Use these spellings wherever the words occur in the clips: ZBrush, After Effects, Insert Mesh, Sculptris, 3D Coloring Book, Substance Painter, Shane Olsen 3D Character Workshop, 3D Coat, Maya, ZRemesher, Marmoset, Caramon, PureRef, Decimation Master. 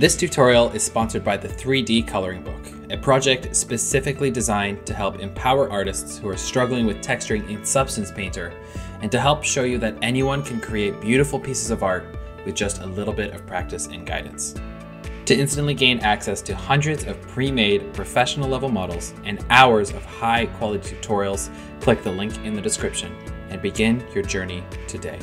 This tutorial is sponsored by the 3D Coloring Book, a project specifically designed to help empower artists who are struggling with texturing in Substance Painter, and to help show you that anyone can create beautiful pieces of art with just a little bit of practice and guidance. To instantly gain access to hundreds of pre-made professional level models and hours of high quality tutorials, click the link in the description and begin your journey today.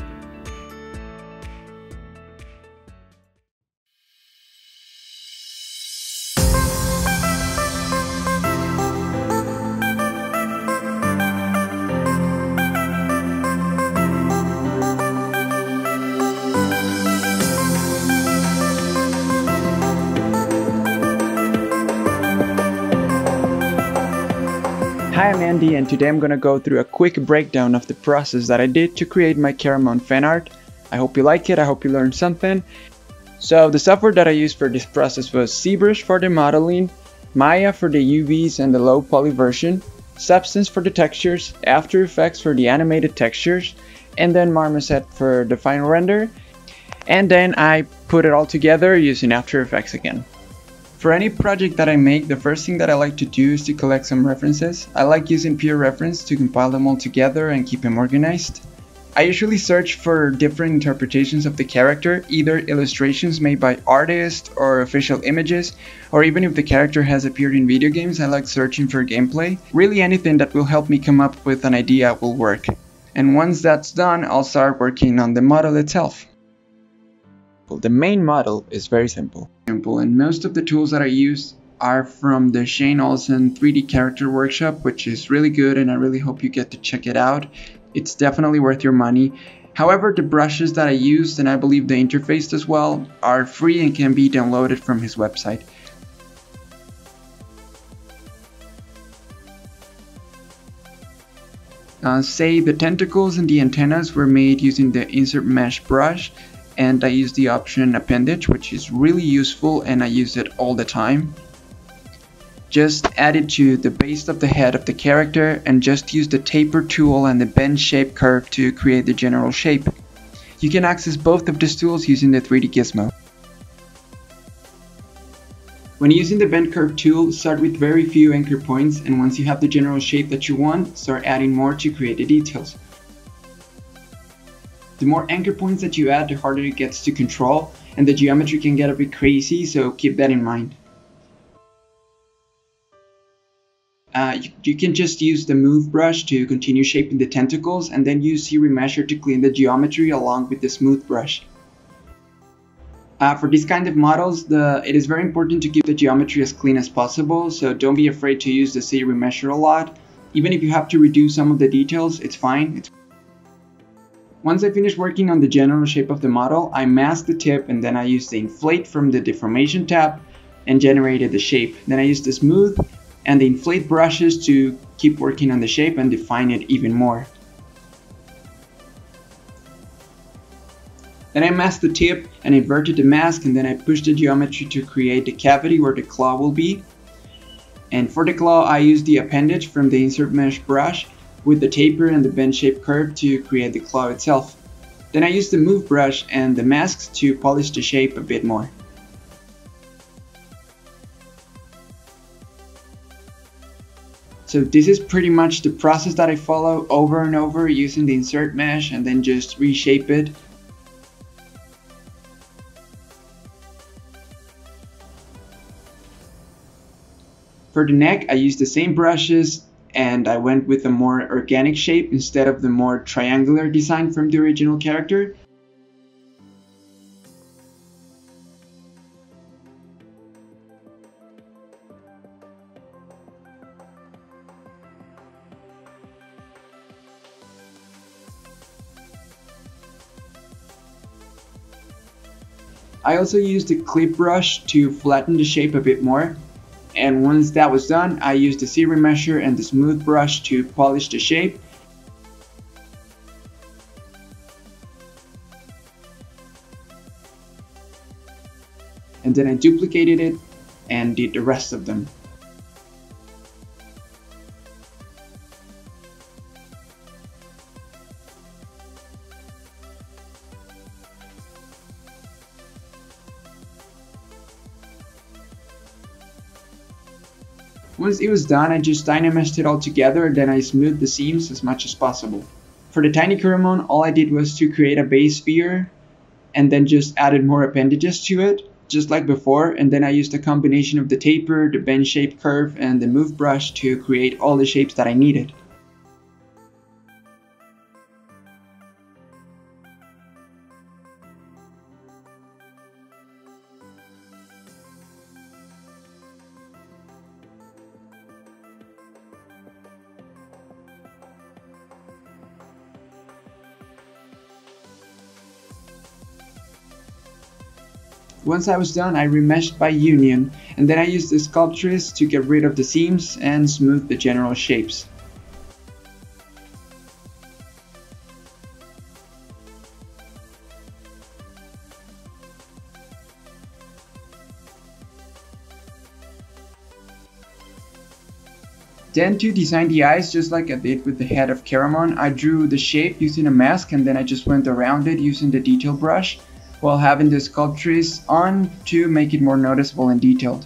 Hi, I'm Andy, and today I'm gonna go through a quick breakdown of the process that I did to create my Caramon fan art. I hope you like it, I hope you learned something. So the software that I used for this process was ZBrush for the modeling, Maya for the UVs and the low poly version, Substance for the textures, After Effects for the animated textures, and then Marmoset for the final render. And then I put it all together using After Effects again. For any project that I make, the first thing that I like to do is to collect some references. I like using PureRef to compile them all together and keep them organized. I usually search for different interpretations of the character, either illustrations made by artists or official images, or even if the character has appeared in video games, I like searching for gameplay. Really anything that will help me come up with an idea will work. And once that's done, I'll start working on the model itself. The main model is very simple, and most of the tools that I use are from the Shane Olsen 3D Character Workshop, which is really good and I really hope you get to check it out. It's definitely worth your money. However, the brushes that I used, and I believe the interface as well, are free and can be downloaded from his website. Say the tentacles and the antennas were made using the Insert Mesh brush, and I use the option appendage, which is really useful and I use it all the time. Just add it to the base of the head of the character and just use the taper tool and the bend shape curve to create the general shape. You can access both of these tools using the 3D gizmo. When using the bend curve tool, start with very few anchor points, and once you have the general shape that you want, start adding more to create the details. The more anchor points that you add, the harder it gets to control, and the geometry can get a bit crazy, so keep that in mind. You can just use the move brush to continue shaping the tentacles, and then use ZRemesher to clean the geometry along with the smooth brush. For these kind of models, it is very important to keep the geometry as clean as possible, so don't be afraid to use the ZRemesher a lot. Even if you have to redo some of the details, it's fine. Once I finish working on the general shape of the model, I mask the tip and then I use the inflate from the deformation tab and generated the shape. Then I use the smooth and the inflate brushes to keep working on the shape and define it even more. Then I masked the tip and inverted the mask, and then I pushed the geometry to create the cavity where the claw will be. And for the claw, I used the appendage from the Insert Mesh brush with the taper and the bend shape curve to create the claw itself. Then I used the move brush and the masks to polish the shape a bit more. So this is pretty much the process that I follow over and over, using the Insert Mesh and then just reshape it. For the neck, I used the same brushes, and I went with a more organic shape instead of the more triangular design from the original character. I also used the clip brush to flatten the shape a bit more. And once that was done, I used the ZRemesher and the smooth brush to polish the shape. And then I duplicated it and did the rest of them. Once it was done, I just dynameshed it all together, then I smoothed the seams as much as possible. For the tiny Caramon, all I did was to create a base sphere and then just added more appendages to it, just like before, and then I used a combination of the taper, the bend shape curve, and the move brush to create all the shapes that I needed. Once I was done, I remeshed by union, and then I used the Sculptris to get rid of the seams and smooth the general shapes. Then to design the eyes, just like I did with the head of Caramon, I drew the shape using a mask and then I just went around it using the detail brush, while having the Sculptris on to make it more noticeable and detailed.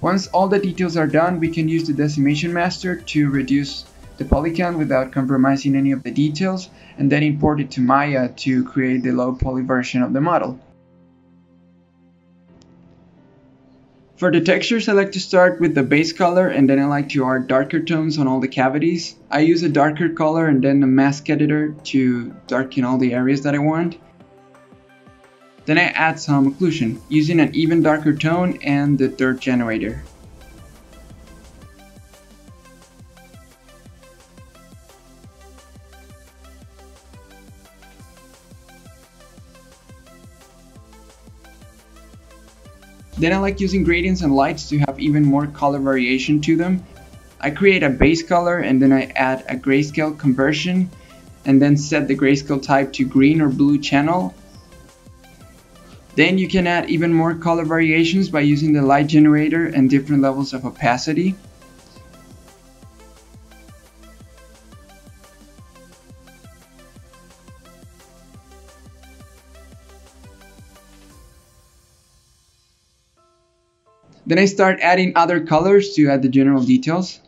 Once all the details are done, we can use the Decimation Master to reduce the polygon without compromising any of the details, and then import it to Maya to create the low poly version of the model. For the textures, I like to start with the base color and then I like to art darker tones on all the cavities. I use a darker color and then a mask editor to darken all the areas that I want. Then I add some occlusion using an even darker tone and the dirt generator. Then I like using gradients and lights to have even more color variation to them. I create a base color and then I add a grayscale conversion and then set the grayscale type to green or blue channel. Then you can add even more color variations by using the light generator and different levels of opacity. Then I start adding other colors to add the general details.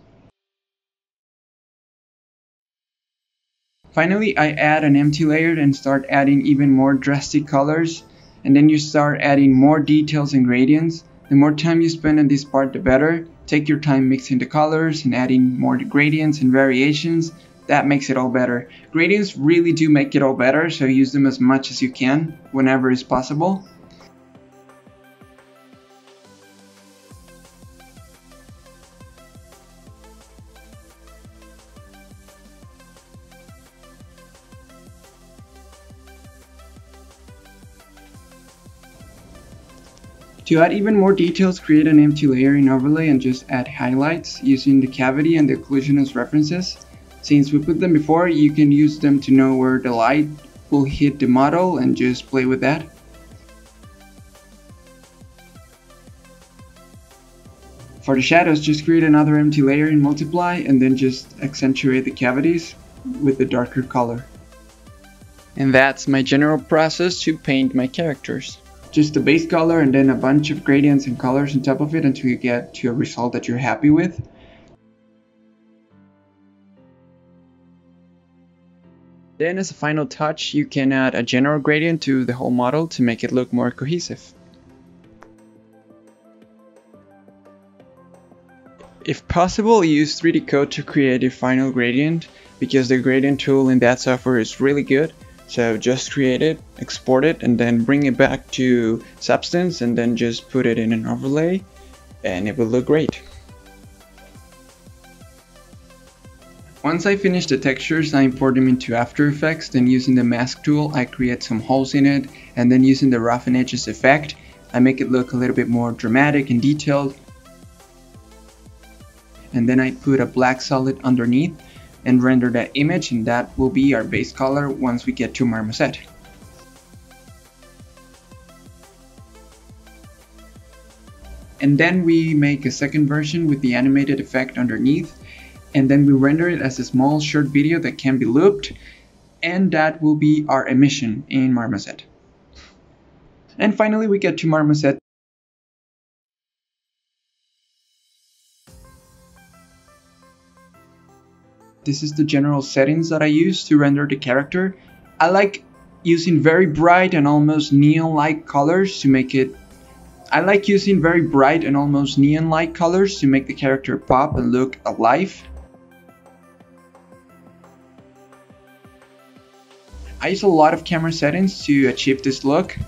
Finally, I add an empty layer and start adding even more drastic colors, and then you start adding more details and gradients. The more time you spend on this part, the better. Take your time mixing the colors and adding more gradients and variations. That makes it all better. Gradients really do make it all better, so use them as much as you can whenever is possible. To add even more details, create an empty layer in overlay and just add highlights using the cavity and the occlusion as references. Since we put them before, you can use them to know where the light will hit the model and just play with that. For the shadows, just create another empty layer in multiply and then just accentuate the cavities with the darker color. And that's my general process to paint my characters. Just the base color and then a bunch of gradients and colors on top of it until you get to a result that you're happy with. Then as a final touch, you can add a general gradient to the whole model to make it look more cohesive. If possible, use 3D Coat to create a final gradient, because the gradient tool in that software is really good. So just create it, export it, and then bring it back to Substance and then just put it in an overlay and it will look great. Once I finish the textures, I import them into After Effects, then using the mask tool I create some holes in it, and then using the roughen edges effect I make it look a little bit more dramatic and detailed. And then I put a black solid underneath and render that image, and that will be our base color once we get to Marmoset. And then we make a second version with the animated effect underneath, and then we render it as a small short video that can be looped, and that will be our emission in Marmoset. And finally we get to Marmoset. This is the general settings that I use to render the character. I like using very bright and almost neon-like colors to make it... I like using very bright and almost neon-like colors to make the character pop and look alive. I use a lot of camera settings to achieve this look.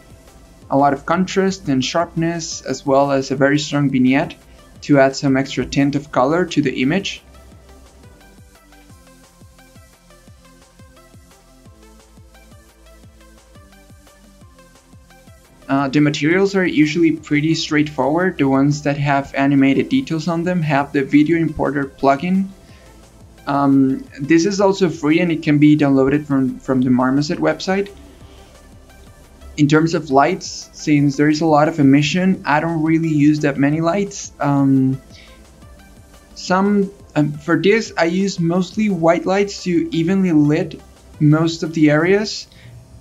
A lot of contrast and sharpness, as well as a very strong vignette to add some extra tint of color to the image. The materials are usually pretty straightforward. The ones that have animated details on them have the Video Importer plugin. This is also free and it can be downloaded from the Marmoset website. In terms of lights, since there is a lot of emission, I don't really use that many lights. For this, I use mostly white lights to evenly lit most of the areas.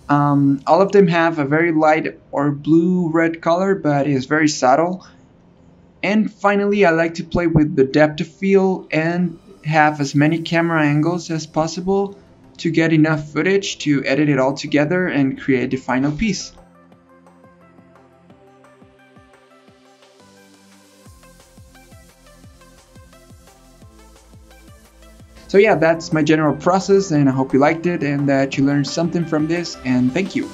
All of them have a very light or blue-red color, but it's very subtle. And finally, I like to play with the depth of field and have as many camera angles as possible to get enough footage to edit it all together and create the final piece. So yeah, that's my general process and I hope you liked it and that you learned something from this, and thank you.